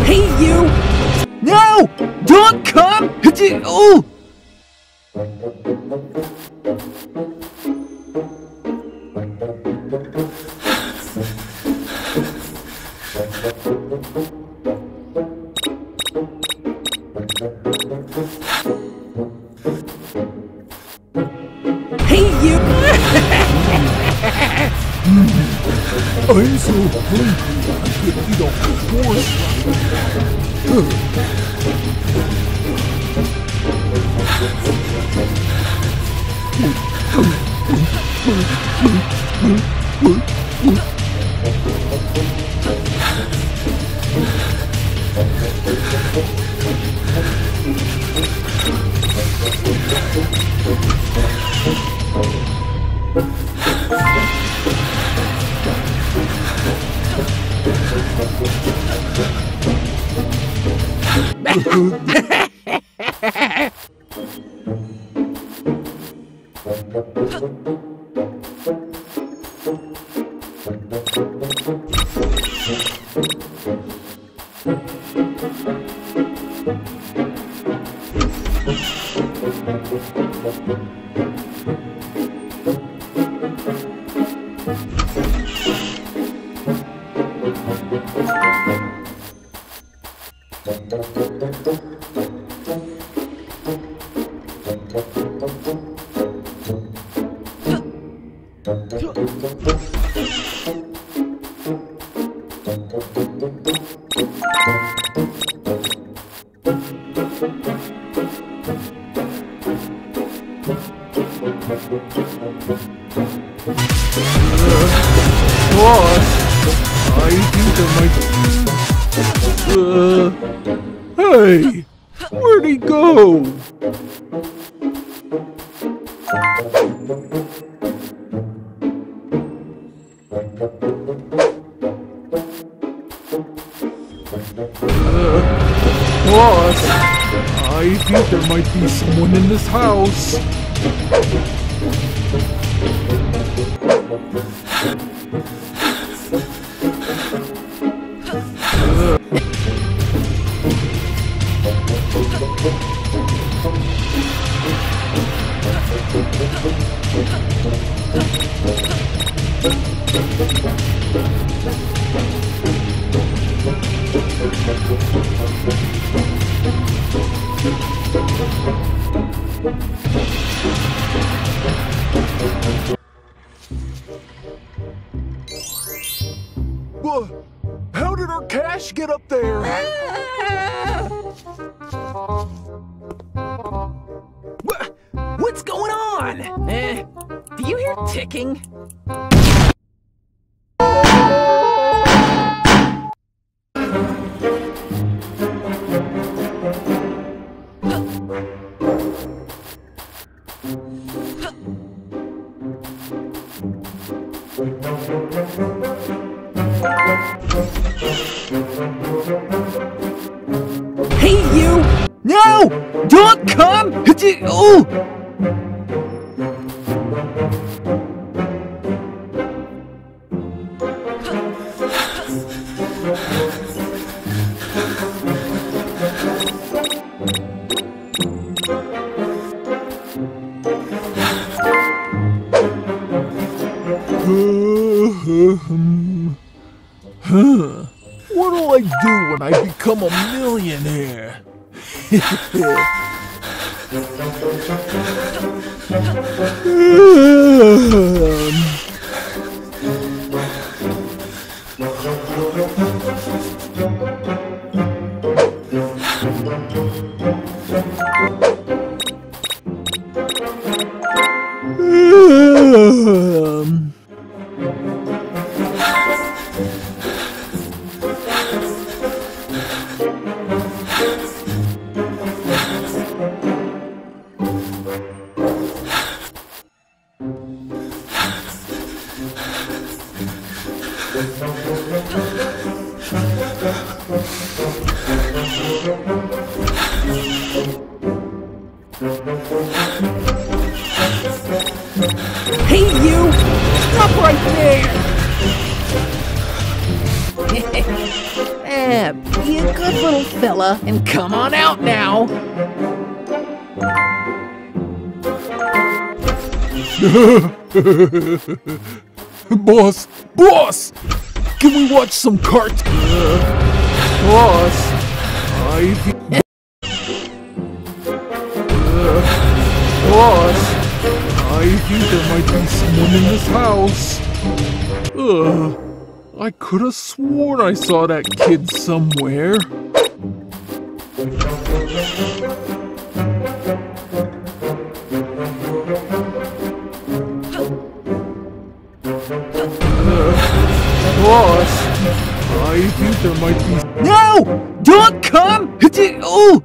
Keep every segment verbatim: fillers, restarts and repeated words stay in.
Hey, you! No! Don't come! Oh! Hey, you! I'm so hungry, I could eat off the horse. Hey, you! Stop right there! Be a good little fella and come on out now. Boss, boss, can we watch some cart? Uh, boss, I. uh, boss. I think there might be someone in this house. Ugh. I could have sworn I saw that kid somewhere. Uh, boss, I think there might be. No! Don't come! Oh!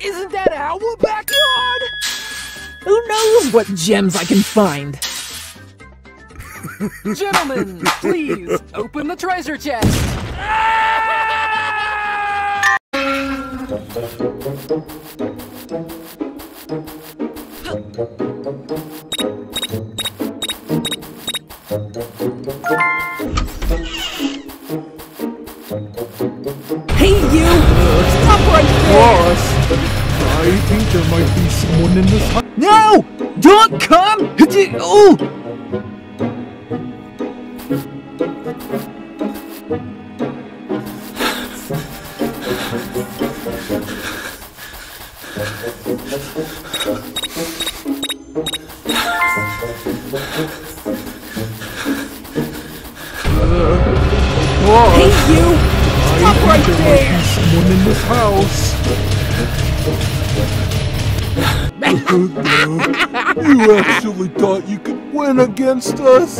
Isn't that our backyard? Who knows what gems I can find? Gentlemen, please open the treasure chest. I think there might be someone in this house. No! Don't come! Oh! Uh, hey you! Stop I right there! There might be someone in this house. You actually thought you could win against us?